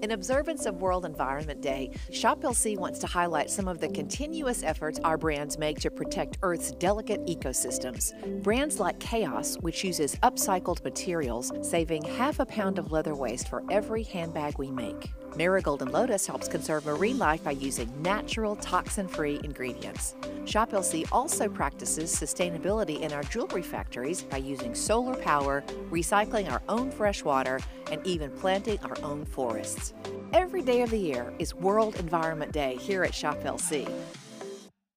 In observance of World Environment Day, Shop LC wants to highlight some of the continuous efforts our brands make to protect Earth's delicate ecosystems. Brands like Chaos, which uses upcycled materials, saving half a pound of leather waste for every handbag we make. Marigold and Lotus helps conserve marine life by using natural, toxin-free ingredients. Shop LC also practices sustainability in our jewelry factories by using solar power, recycling our own fresh water, and even planting our own forests. Every day of the year is World Environment Day here at Shop LC.